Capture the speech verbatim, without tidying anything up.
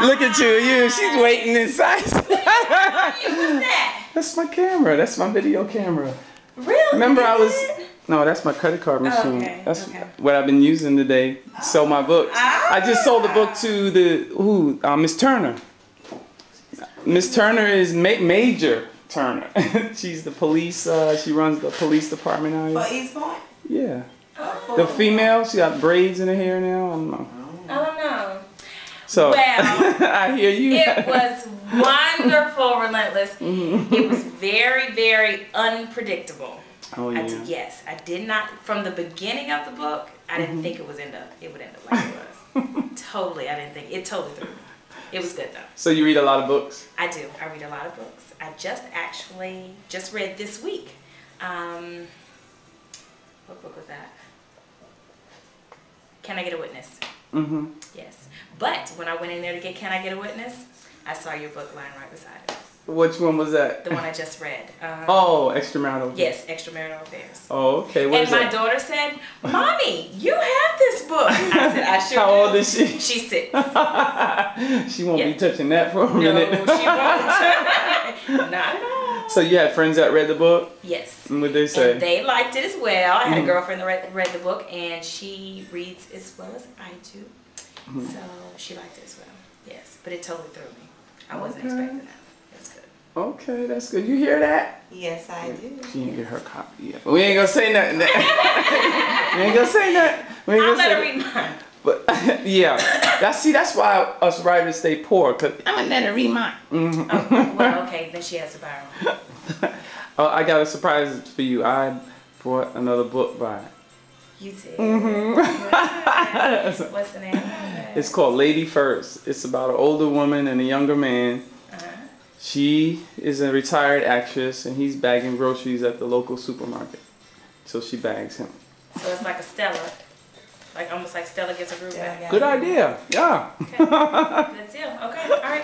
Look at you. You. She's waiting inside. Wait, wait, wait, what's that? That's my camera. That's my video camera. Really? Remember I was... No, that's my credit card machine. Oh, okay. That's okay. What I've been using today. Oh. Sell my books. Oh. I just sold the book to the... Who? Uh, Miss Turner. Miss Turner is ma Major Turner. She's the police. Uh, she runs the police department out here. For East Point? Yeah. Oh. The female. She got braids in her hair now. I don't know. I don't know. So, well, I hear you. It was wonderful, relentless. Mm-hmm. It was very, very unpredictable. Oh, yeah. I did, yes, I did not, from the beginning of the book, I didn't mm-hmm. think it was end up. It would end up like it was. Totally, I didn't think. It totally threw me. It was good, though. So you read a lot of books? I do. I read a lot of books. I just actually just read this week. Um, what book was that? Can I Get a Witness? Mm-hmm. Yes. But when I went in there to get Can I Get a Witness, I saw your book lying right beside it. Which one was that? The one I just read. Um, oh, Extramarital Affairs. Yes, Extramarital Affairs. Oh, okay. What and is my that? daughter said, Mommy, you have this book. I said, I sure How do. old is she? She's six. She won't yeah. be touching that for a no, minute. No, she won't. Not at all. So you had friends that read the book? Yes. And what did they say? And they liked it as well. I had mm. a girlfriend that read, read the book, and she reads as well as I do. Mm. So she liked it as well. Yes. But it totally threw me. I wasn't okay. expecting that. Okay, that's good. You hear that? Yes, I do. She didn't get her copy yet. But we ain't gonna say nothing. We ain't gonna say nothing. We ain't gonna I'll say let her read mine. But yeah, that's see, that's why us writers stay poor. Cause I'm gonna let her read mine. Mm-hmm. Oh, well, okay, then she has to buy her own. Oh, I got a surprise for you. I brought another book by. You did. Mm-hmm. What's the name? It's called Lady First. It's about an older woman and a younger man. She is a retired actress, and he's bagging groceries at the local supermarket. So she bags him. So it's like a Stella, like almost like Stella Gets a Groove Bag. Good idea. Yeah. Okay. Good deal. Okay. All right.